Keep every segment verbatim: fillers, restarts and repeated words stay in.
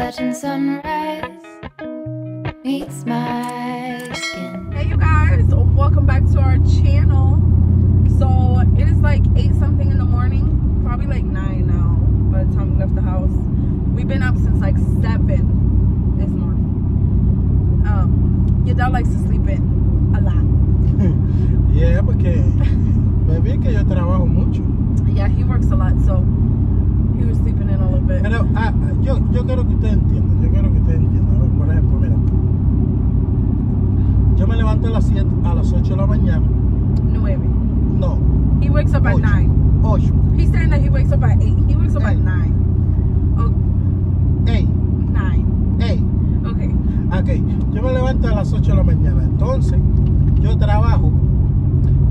legend sunrise meets my skin. Hey you guys, welcome back to our channel. So it is like eight something in the morning, probably like nine now by the time we left the house. We've been up since like seven this morning. Um, your dad likes to sleep in a lot. Yeah, porque bebé que yo trabajo mucho. Yeah, he works a lot, so he was sleeping in a little bit. Pero ah, yo, yo quiero que ustedes entiendan, yo quiero que ustedes entiendan. Por ejemplo, mira, yo me levanto a las siete, a las ocho de la mañana. Nueve. No. He wakes up at ocho. nine. Ocho. He's saying that he wakes up at eight. He wakes up eight. at nine. Eight. Nine. Eight. Okay. Okay. Yo me levanto a las ocho de la mañana. Entonces, yo trabajo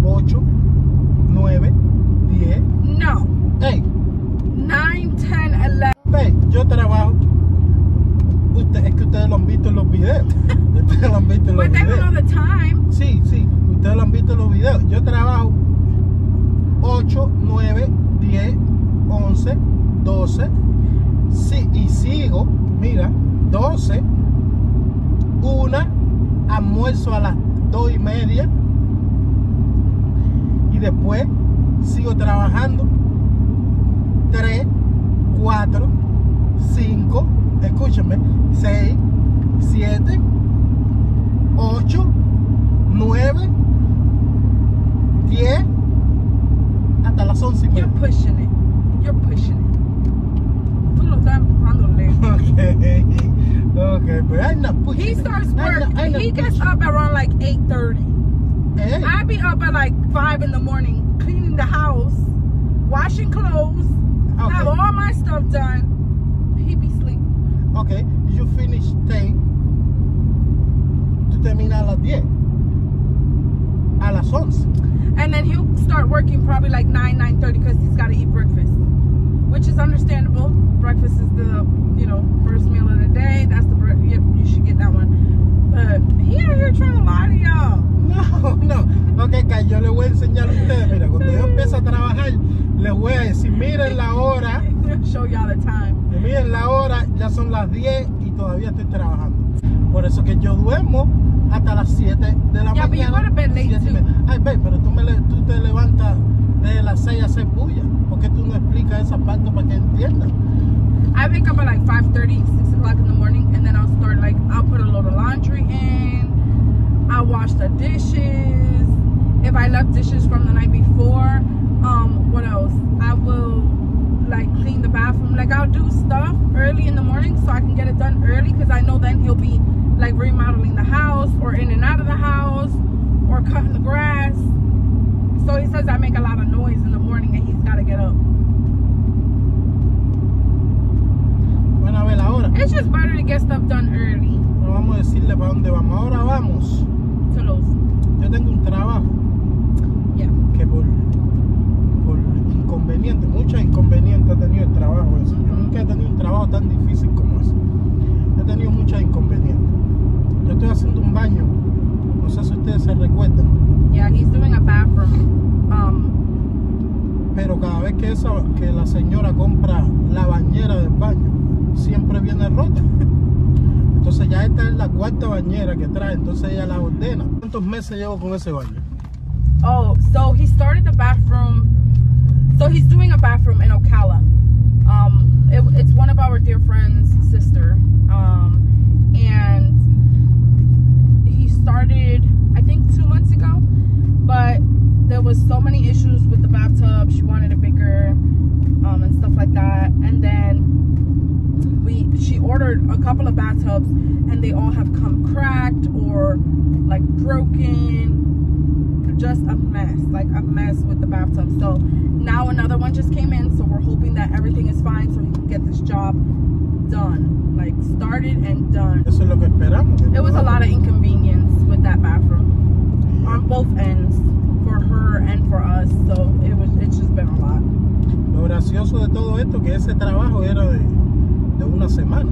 ocho, nueve, diez. No. Eight. nine, ten, eleven. Hey, yo trabajo. Usted, es que ustedes lo han visto en los videos. Ustedes lo han visto en los But videos. But all the time. Sí, sí. Ustedes lo han visto en los videos. Yo trabajo ocho, nueve, diez, once, doce. Sí, y sigo, mira, doce, una, almuerzo a las dos y media. Y después sigo trabajando. tres, cuatro, cinco, escúchame, seis, siete, ocho, nueve, diez, hasta las once. You're pushing it. You're pushing it. Tú lo estás empujando lejos. Okay. Okay, but I'm not pushing He starts it. work. I'm not, I'm not he gets pushing. up around like eight thirty. Hey. I be up at like five in the morning, cleaning the house, washing clothes. Okay. Have all my stuff done. He be sleep. Okay, you finish thing. Tú terminas a las diez. A las once. And then he'll start working probably like nine, nine thirty because he's got to eat breakfast. Which is understandable. Breakfast is the, you know, first meal of the day. That's the breakfast. Yep, you should get that one. But he out here trying to lie to y'all. No, no. Okay, guys, yo le voy a enseñar a ustedes. Mira, cuando yo empiezo a trabajar, les voy a decir, miren la hora. Show y'all the time. Miren la hora, ya son las diez y todavía estoy trabajando. Por eso que yo duermo hasta las siete de la yeah, mañana. Yeah, but you go to bed late too. Ay, babe, pero tú, me, tú te levantas de las seis a seis bulla. ¿Por qué tú no explicas esa parte para que entiendan? I wake up at like five thirty, six o'clock in the morning, and then I'll start like, I'll put a load of laundry in, I'll wash the dishes. If I left dishes from the night before, um what else, I will like clean the bathroom. Like I'll do stuff early in the morning so I can get it done early, because I know then he'll be like remodeling the house or in and out of the house or cutting the grass. So he says I make a lot of noise in the morning and he's got to get up. Bueno, a ver, ahora. It's just better to get stuff done early. Bueno, vamos a decirle para dónde vamos. Ahora vamos to Lowe's. Yo tengo un trabajo yeah. que por inconveniente, muchas inconvenientes ha tenido el trabajo ese. Yo nunca he tenido un trabajo tan difícil como ese. He tenido muchas inconvenientes. Yo estoy haciendo un baño, no sé si ustedes se recuerdan. Yeah, he's doing a bathroom. Um, Pero cada vez que, esa, que la señora compra la bañera del baño, siempre viene rota. Entonces ya esta es la cuarta bañera que trae, entonces ella la ordena. ¿Cuántos meses llevo con ese baño? Oh, so he started the bathroom. So he's doing a bathroom in Ocala. Um, it, it's one of our dear friend's sister. Um, and he started, I think, two months ago. But there was so many issues with the bathtub. She wanted it bigger um, and stuff like that. And then we, she ordered a couple of bathtubs. And they all have come cracked or, like, broken. Just a mess, like a mess with the bathtub. So now another one just came in, so we're hoping that everything is fine so we can get this job done, like started and done. Eso es lo que esperamos. It was a lot of inconvenience with that bathroom on both ends, for her and for us. So it was, it's just been a lot. Lo gracioso de todo esto que ese trabajo era de, de una semana,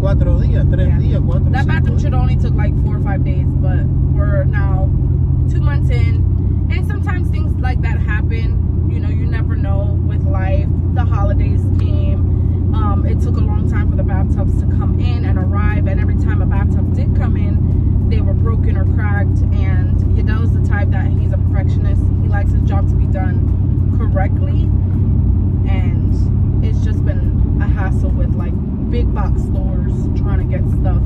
cuatro días, tres yeah. días, cuatro. That bathroom should only took like four or five days, but we're now two months in, and sometimes things like that happen. You know, you never know with life. The holidays came. Um, it took a long time for the bathtubs to come stores trying to get stuff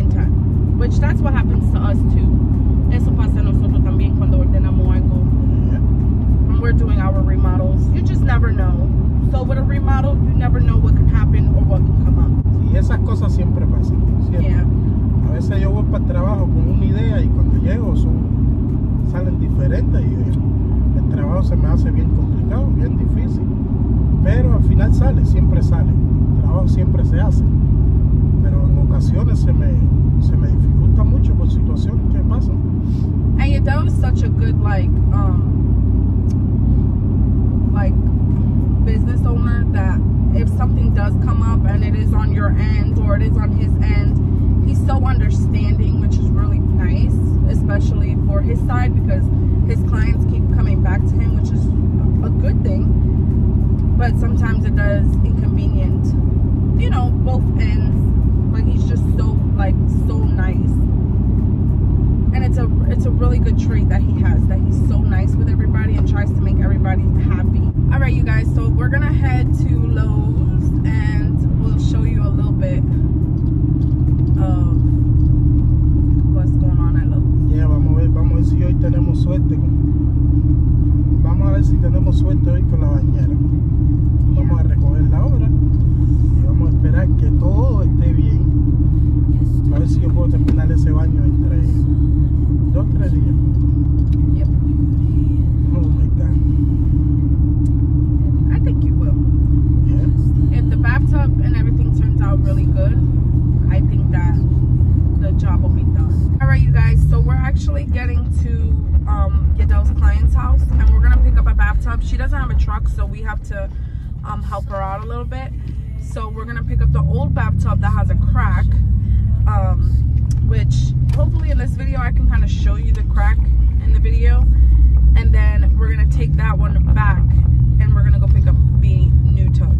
in time, which that's what happens to us too. Eso pasa nosotros también cuando ordenamos algo. When we're doing our remodels, you just never know. So with a remodel, you never know what can happen or what can come up. Sí, esas cosas siempre pasan. Siempre. Yeah. A veces yo voy para el trabajo con una idea y cuando llego son, salen diferentes ideas. El trabajo se me hace bien complicado, bien difícil. Pero al final sale, siempre sale. El trabajo siempre se hace. Pero en ocasiones se me, se me dificulta mucho por situaciones que pasan. And yeah, that was such a good like, um, like business owner that if something does come up and it is on your end or it is on his end, he's so understanding, which is really nice, especially for his side because his clients keep coming back to him, which is a good thing. But sometimes it does inconvenient, you know, both ends. But he's just so like so nice, and it's a it's a really good trait that he has, that he's so nice with everybody and tries to make everybody happy. All right, you guys. So we're gonna head to Lowe's and we'll show you a little bit of what's going on at Lowe's. Yeah, vamos a ver, vamos a ver si hoy tenemos suerte. Vamos a ver si tenemos suerte hoy con la bañera. Vamos a recoger la obra y vamos a esperar que todo esté bien. A ver si yo puedo terminar ese baño entre dos o tres días. Yep. Oh my God. I think you will. Yeah. If the bathtub and everything turns out really good, I think that the job will be done. All right, you guys. So we're actually getting to um, Yadel's client's house, and we're gonna pick up a bathtub. She doesn't have a truck, so we have to Um, help her out a little bit. So we're gonna pick up the old bathtub that has a crack, um, which hopefully in this video I can kind of show you the crack in the video, and then we're gonna take that one back and we're gonna go pick up the new tub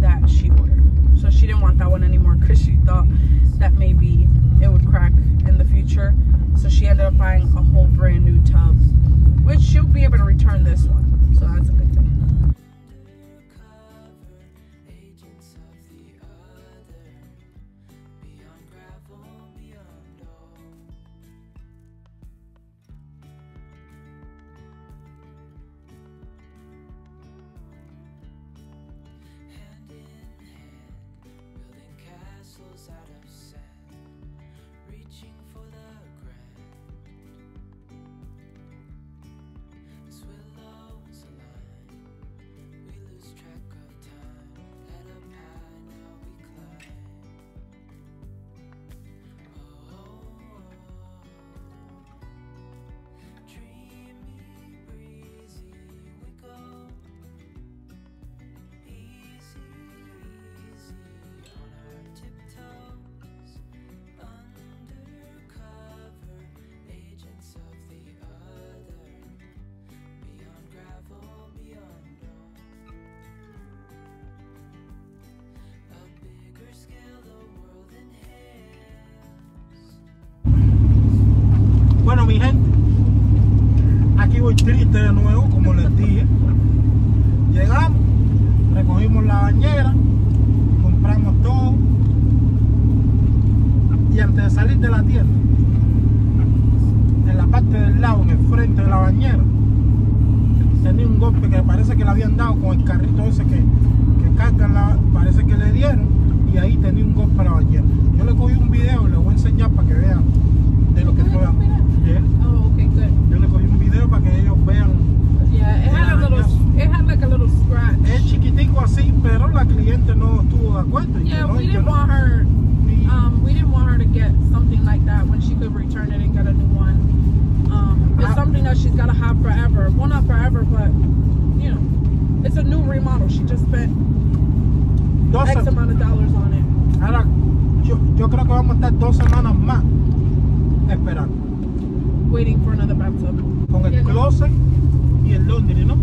that she ordered. So she didn't want that one anymore because she thought that maybe it would crack in the future, so she ended up buying a whole brand new tub, which she'll be able to return this one, so that's a good thing. Bueno, mi gente, aquí voy triste de nuevo, como les dije. Llegamos, recogimos la bañera, compramos todo. Y antes de salir de la tienda, en la parte del lado, en el frente de la bañera, tenía un golpe que parece que le habían dado con el carrito ese que, que cargan, la, parece que le dieron. Y ahí tenía un golpe a la bañera. Yo le cogí un video y les voy a enseñar para que vean de lo que estoy hablando. Yeah. Oh, okay, good. Yo le cogí un video para que ellos vean. Yeah, it had a little, it had like a little scratch. Es chiquitico así, pero la cliente no estuvo de acuerdo. Yeah, we didn't want her, um, we didn't want her to get something like that when she could return it and get a new one. Um, it's something that she's gotta have forever. Well, not forever, but you know, it's a new remodel. She just spent X amount of dollars on it. Ahora, yo, yo creo que vamos a estar dos semanas más esperando. Waiting for another bathtub. Con el closet y el laundry, ¿no?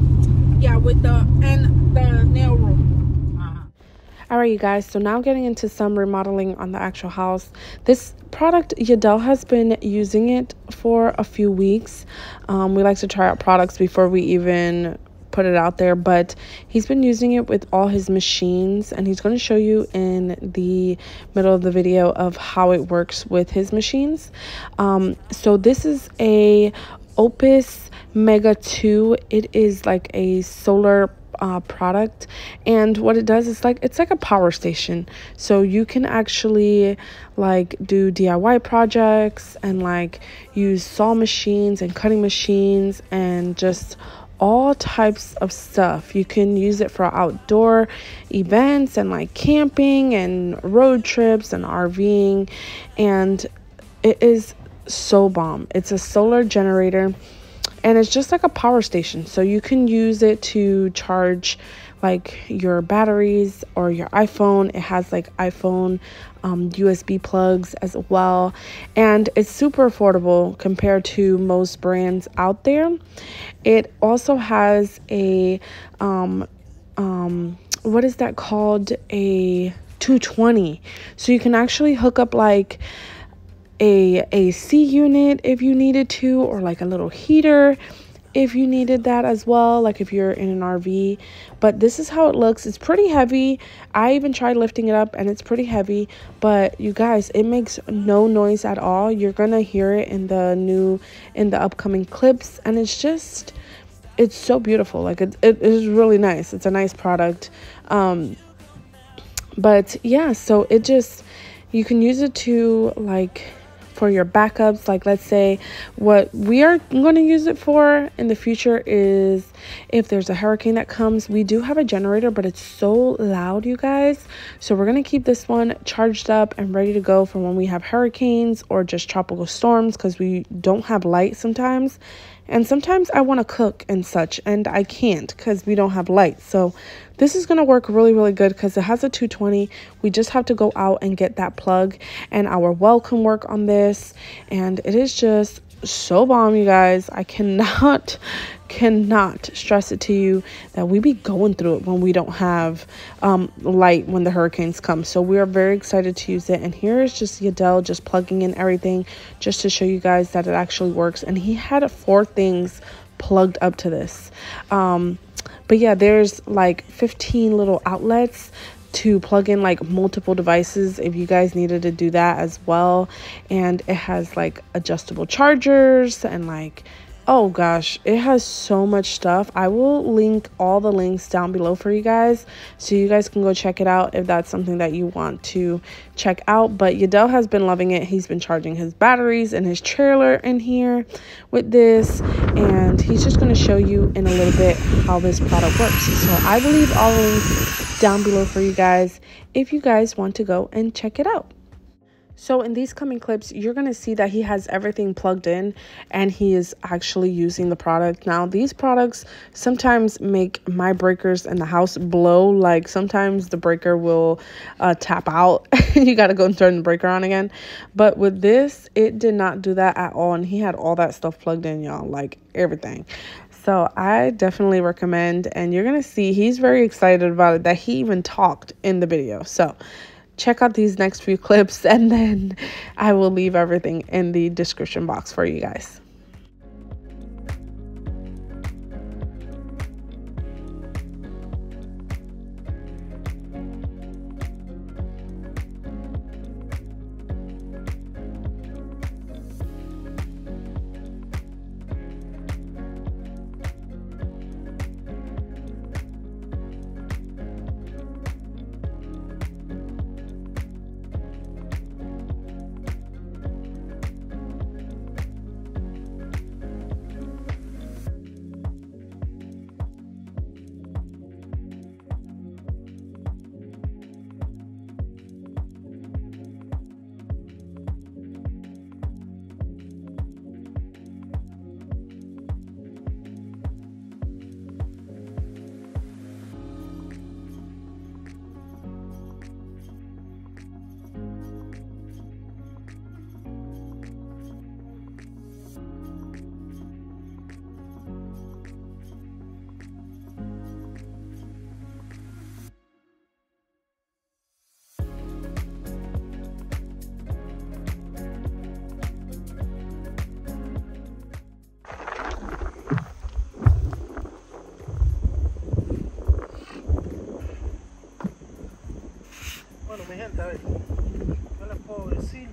Yeah, with the and the nail room. Uh-huh. All right, you guys. So now getting into some remodeling on the actual house. This product, Yadel has been using it for a few weeks. Um, we like to try out products before we even put it out there, but he's been using it with all his machines, and he's going to show you in the middle of the video of how it works with his machines. Um, so this is a Opus Mega two. It is like a solar uh, product, and what it does is like it's like a power station, so you can actually like do D I Y projects and like use saw machines and cutting machines and just all types of stuff. You can use it for outdoor events and like camping and road trips and RVing, and it is so bomb. It's a solar generator, and it's just like a power station, so you can use it to charge like your batteries or your iPhone. It has like iPhone um, U S B plugs as well, and it's super affordable compared to most brands out there. It also has a um um what is that called, a two twenty, so you can actually hook up like a A C unit if you needed to, or like a little heater if you needed that as well, like if you're in an R V. But this is how it looks. It's pretty heavy. I even tried lifting it up and it's pretty heavy, but you guys, it makes no noise at all. You're gonna hear it in the new in the upcoming clips, and it's just it's so beautiful. Like it, it is really nice. It's a nice product. Um but yeah, so it just you can use it to like for your backups. Like let's say what we are going to use it for in the future is if there's a hurricane that comes. We do have a generator, but it's so loud, you guys, so we're going to keep this one charged up and ready to go for when we have hurricanes or just tropical storms, because we don't have light sometimes, and sometimes I want to cook and such and I can't because we don't have light. So this is going to work really, really good because it has a two twenty. We just have to go out and get that plug, and our well can work on this, and it is just so bomb, you guys. I cannot cannot stress it to you that we be going through it when we don't have um light when the hurricanes come. So we are very excited to use it, and here is just Yadel just plugging in everything just to show you guys that it actually works, and he had four things plugged up to this. Um but yeah, there's like fifteen little outlets to plug in like multiple devices if you guys needed to do that as well, and it has like adjustable chargers and like, oh gosh, it has so much stuff. I will link all the links down below for you guys so you guys can go check it out if that's something that you want to check out. But Yadel has been loving it. He's been charging his batteries and his trailer in here with this, and he's just going to show you in a little bit how this product works. So I will leave all the links down below for you guys if you guys want to go and check it out. So in these coming clips, you're going to see that he has everything plugged in and he is actually using the product. Now, these products sometimes make my breakers in the house blow. Like sometimes the breaker will uh, tap out. You got to go and turn the breaker on again. But with this, it did not do that at all. And he had all that stuff plugged in, y'all, like everything. So I definitely recommend, and you're going to see he's very excited about it, that he even talked in the video. So check out these next few clips, and then I will leave everything in the description box for you guys. mi gente, a ver, no les puedo decir,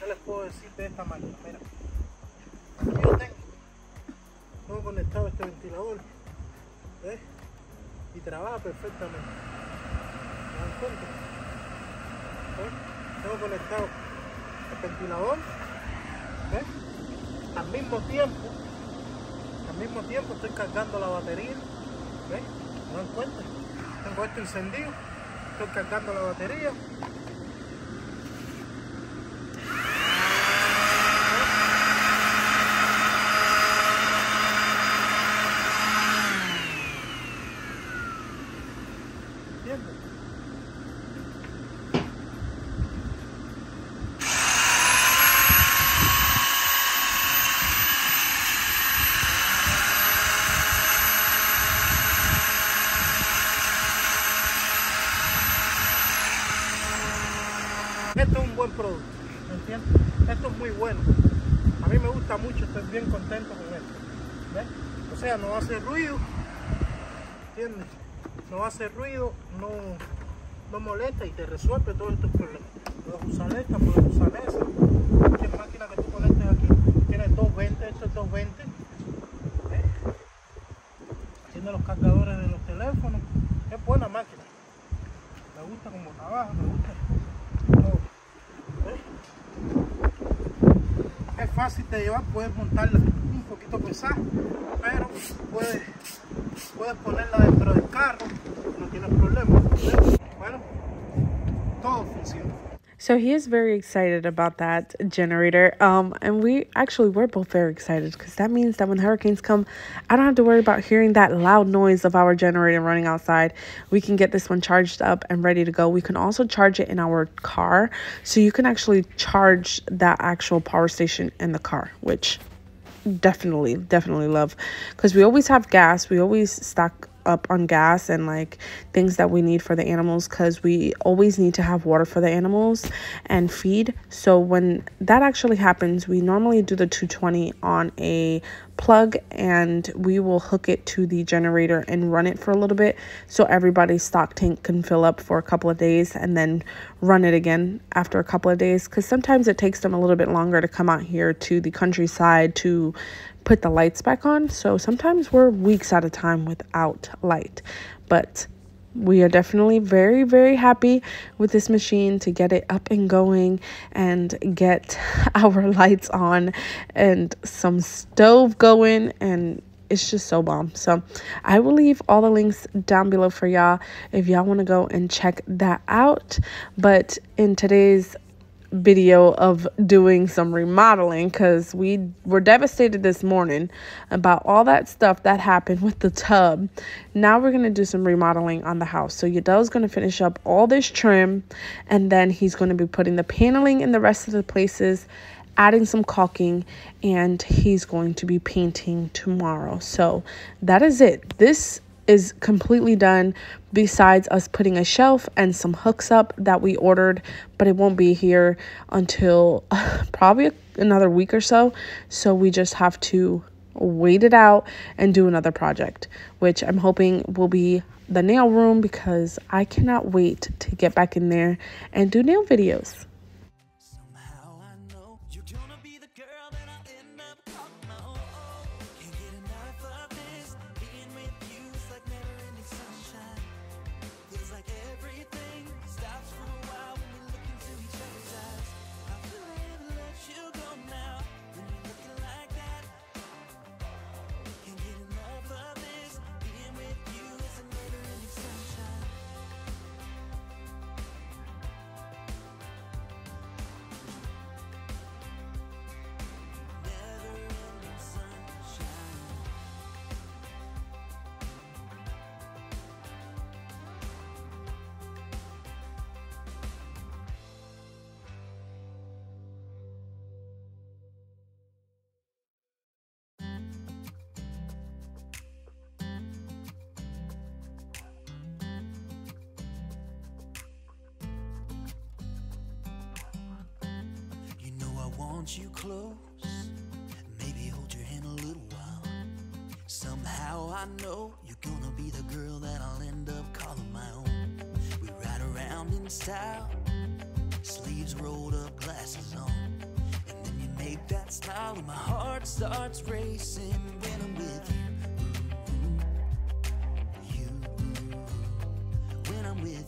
no les puedo decir de esta máquina. Mira, aquí yo tengo, tengo conectado este ventilador, ¿ves? Y trabaja perfectamente. ¿Se dan cuenta? ¿Ves? Tengo conectado el ventilador, ¿ves? Al mismo tiempo, al mismo tiempo estoy cargando la batería, ¿ves? ¿Se dan cuenta? Tengo esto encendido, estoy cargando la batería. Este es un buen producto, ¿me entiendes? Esto es muy bueno. A mí me gusta mucho, estoy bien contento con esto. ¿Ves? O sea, no hace ruido, ¿entiendes? No hace ruido, no, no molesta y te resuelve todos estos problemas. Puedes usar esta, puedes usar esa. Cualquier máquina que tú conectes aquí, tienes doscientos veinte, esto es doscientos veinte. ¿Ves? Tiene los cargadores de los teléfonos. Es buena máquina. Me gusta como trabaja, me gusta. Es fácil de llevar, puedes montarla un poquito pesada, pero puedes, puedes ponerla dentro del carro, no tienes problema. Bueno, todo funciona. So he is very excited about that generator, um, and we actually were both very excited because that means that when hurricanes come, I don't have to worry about hearing that loud noise of our generator running outside. We can get this one charged up and ready to go. We can also charge it in our car, so you can actually charge that actual power station in the car, which definitely, definitely love, because we always have gas. We always stock up on gas and like things that we need for the animals, because we always need to have water for the animals and feed. So when that actually happens, we normally do the two twenty on a plug and we will hook it to the generator and run it for a little bit so everybody's stock tank can fill up for a couple of days and then run it again after a couple of days, because sometimes it takes them a little bit longer to come out here to the countryside to put the lights back on. So sometimes we're weeks at a time without light, but we are definitely very, very happy with this machine to get it up and going and get our lights on and some stove going, and it's just so bomb. So I will leave all the links down below for y'all if y'all want to go and check that out. But in today's video of doing some remodeling, because we were devastated this morning about all that stuff that happened with the tub, now we're going to do some remodeling on the house. So Yadel's going to finish up all this trim, and then he's going to be putting the paneling in the rest of the places, adding some caulking, and he's going to be painting tomorrow. So that is it. This is completely done, besides us putting a shelf and some hooks up that we ordered, but it won't be here until uh, probably another week or so. So we just have to wait it out and do another project, which I'm hoping will be the nail room, because I cannot wait to get back in there and do nail videos. Want you close, maybe hold your hand a little while. Somehow I know you're gonna be the girl that I'll end up calling my own. We ride around in style. Sleeves rolled up, glasses on. And then you make that smile and my heart starts racing when I'm with you. Ooh, ooh, you, ooh, when I'm with you.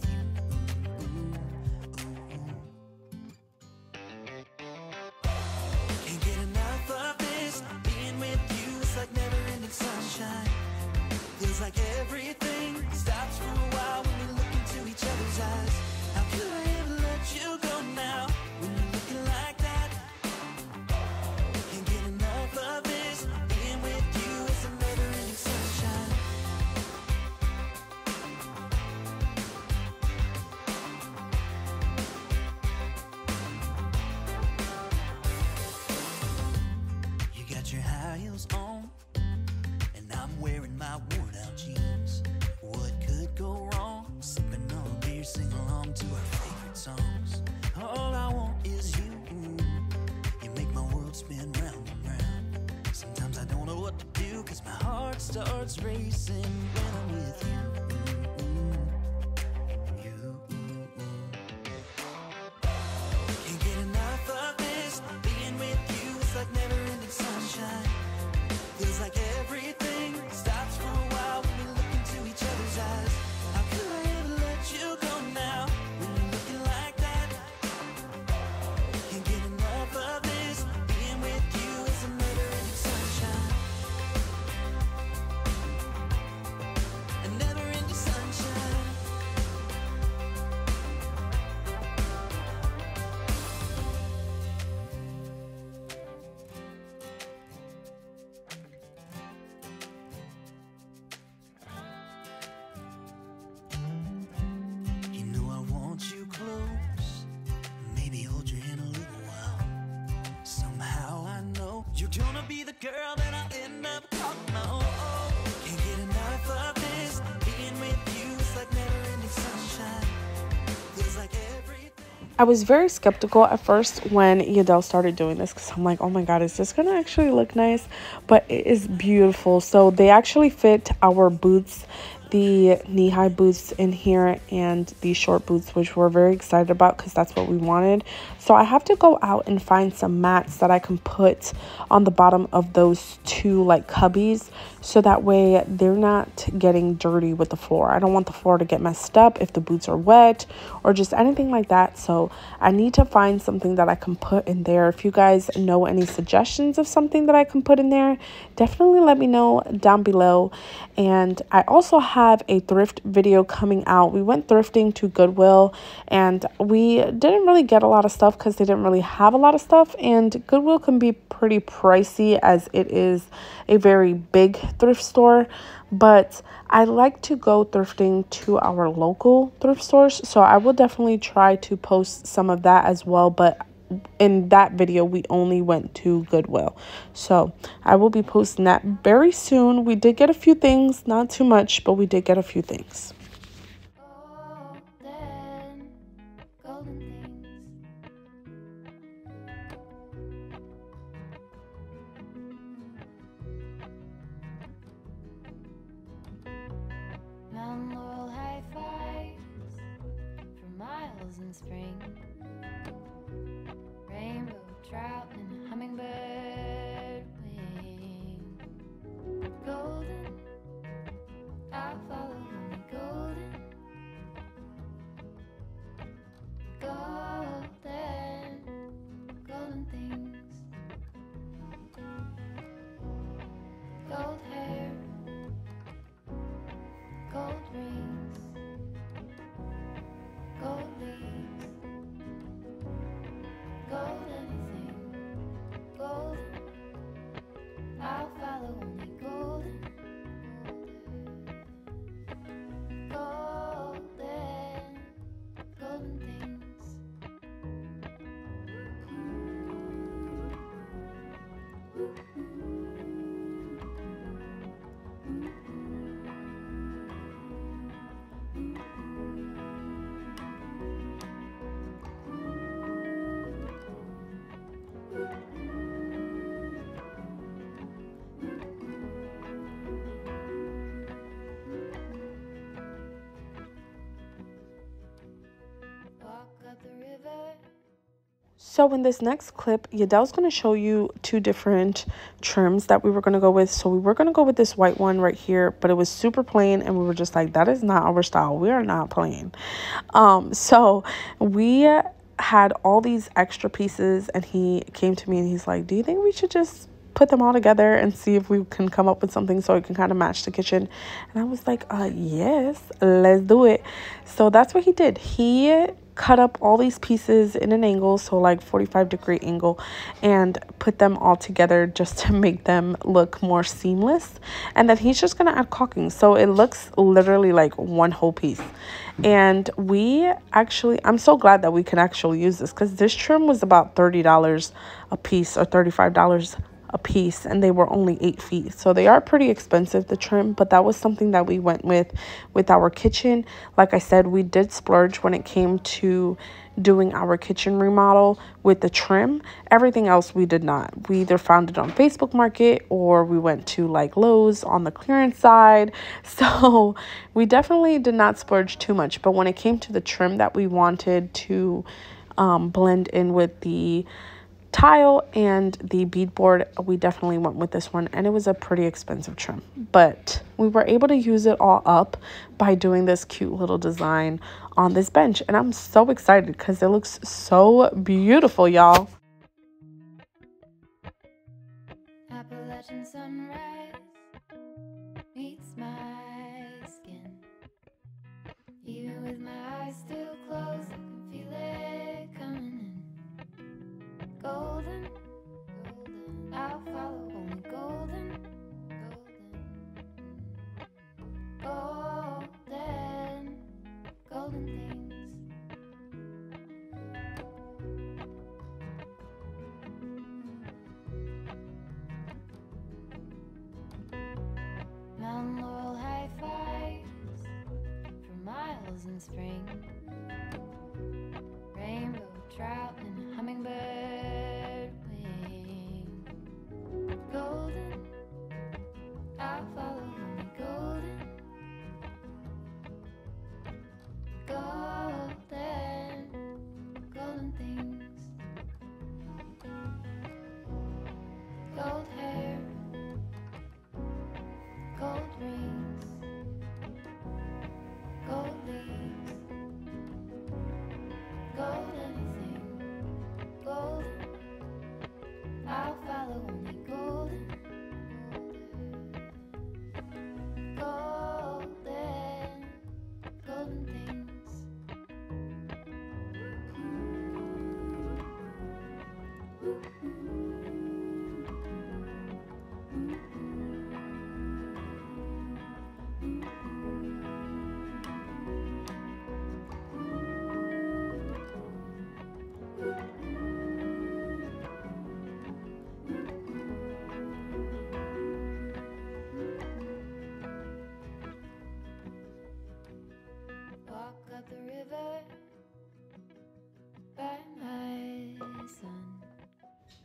Feels like everything stops for a while when we look into each other's eyes. How could I ever let you go now when you're looking like that? Can't get enough of this. Being with you is a never-ending sunshine. You got your high heels on, I'm wearing my worn out jeans. What could go wrong? Sipping on beer, sing along to our favorite songs. All I want is you. You make my world spin round and round. Sometimes I don't know what to do, cause my heart starts racing when I'm with you. You, can't get enough of this. Being with you is like never ending sunshine. Feels like everything stops for a while when we look into each other's eyes. How could I ever let you go now when you're looking like that? Can't get enough of this. Being with you is a never-ending sunshine. A never-ending sunshine. Girl, then I'll end up on my own. Can't get enough of this. Being with you is like never-ending sunshine. Feels like everything. I was very skeptical at first when Yadel started doing this, because I'm like, oh my god, is this gonna actually look nice? But it is beautiful. So they actually fit our boots, the knee-high boots in here and the short boots, which we're very excited about because that's what we wanted. So I have to go out and find some mats that I can put on the bottom of those two like cubbies, so that way they're not getting dirty with the floor. I don't want the floor to get messed up if the boots are wet or just anything like that. So I need to find something that I can put in there. If you guys know any suggestions of something that I can put in there, definitely let me know down below. And I also have have a thrift video coming out. We went thrifting to Goodwill and we didn't really get a lot of stuff because they didn't really have a lot of stuff, and Goodwill can be pretty pricey as it is a very big thrift store. But I like to go thrifting to our local thrift stores, so I will definitely try to post some of that as well. But in that video we only went to Goodwill, so I will be posting that very soon. We did get a few things, not too much, but we did get a few things. Golden, golden things. Mount Laurel high fives for miles in spring. Rainbow trout and hummingbird wing. Golden, I follow the golden. Golden, golden things. Gold hair, gold rings, gold leaves. Anything. So in this next clip, Yadel's going to show you two different trims that we were going to go with. So we were going to go with this white one right here, but it was super plain. And we were just like, that is not our style. We are not plain. Um, so we had all these extra pieces and he came to me and he's like, do you think we should just put them all together and see if we can come up with something so it can kind of match the kitchen? And I was like, uh, yes, let's do it. So that's what he did. He cut up all these pieces in an angle, so like forty-five degree angle, and put them all together just to make them look more seamless. And then he's just gonna add caulking, so it looks literally like one whole piece. And we actually, I'm so glad that we can actually use this, because this trim was about thirty dollars a piece or thirty-five dollars a piece, and they were only eight feet, so they are pretty expensive, the trim. But that was something that we went with with our kitchen. Like I said, we did splurge when it came to doing our kitchen remodel with the trim. Everything else we did not. We either found it on Facebook Market or we went to like Lowe's on the clearance side, so we definitely did not splurge too much. But when it came to the trim that we wanted to um, blend in with the tile and the beadboard, we definitely went with this one, and it was a pretty expensive trim, but we were able to use it all up by doing this cute little design on this bench. And I'm so excited because it looks so beautiful, y'all. Appalachian sunrise meets my skin. Even with my eyes still closed, I can feel it coming. Golden, golden, I'll follow only golden, golden, golden, golden things. Mount Laurel high fives for miles in spring. Rainbow trout and a hummingbird.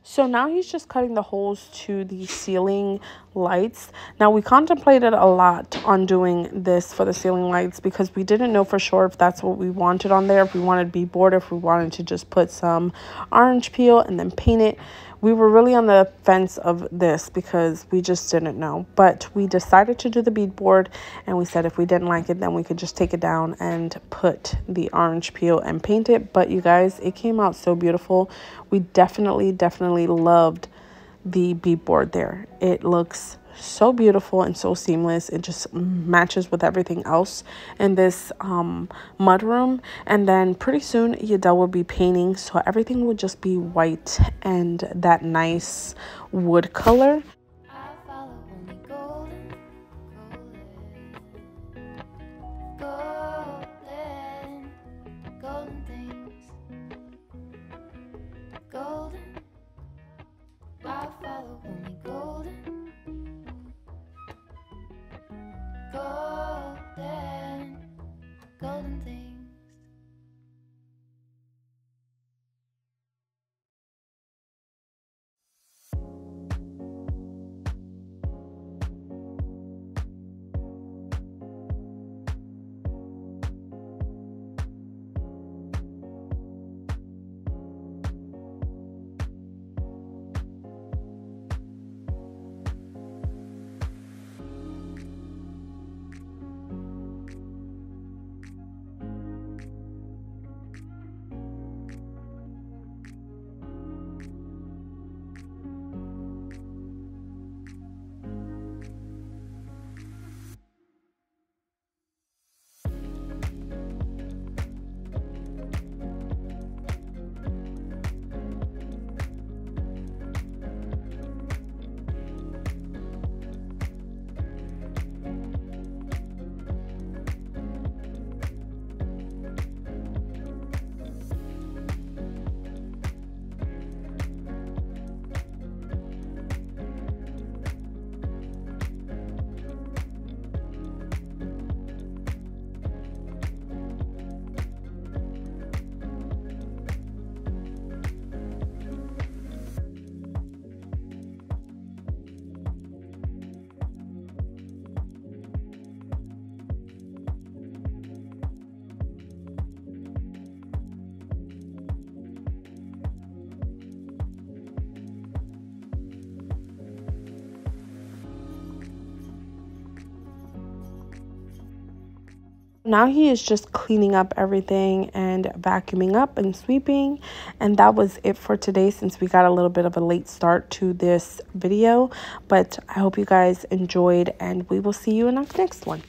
So now he's just cutting the holes to the ceiling lights. Now we contemplated a lot on doing this for the ceiling lights because we didn't know for sure if that's what we wanted on there, if we wanted beadboard, if we wanted to just put some orange peel and then paint it. We were really on the fence of this because we just didn't know. But we decided to do the beadboard, and we said if we didn't like it, then we could just take it down and put the orange peel and paint it. But you guys, it came out so beautiful. We definitely, definitely loved the beadboard there. It looks so beautiful and so seamless. It just matches with everything else in this um mud room. And then pretty soon Yadel will be painting, so everything will just be white and that nice wood color. Now he is just cleaning up everything and vacuuming up and sweeping. And that was it for today, since we got a little bit of a late start to this video. But I hope you guys enjoyed, and we will see you in our next one.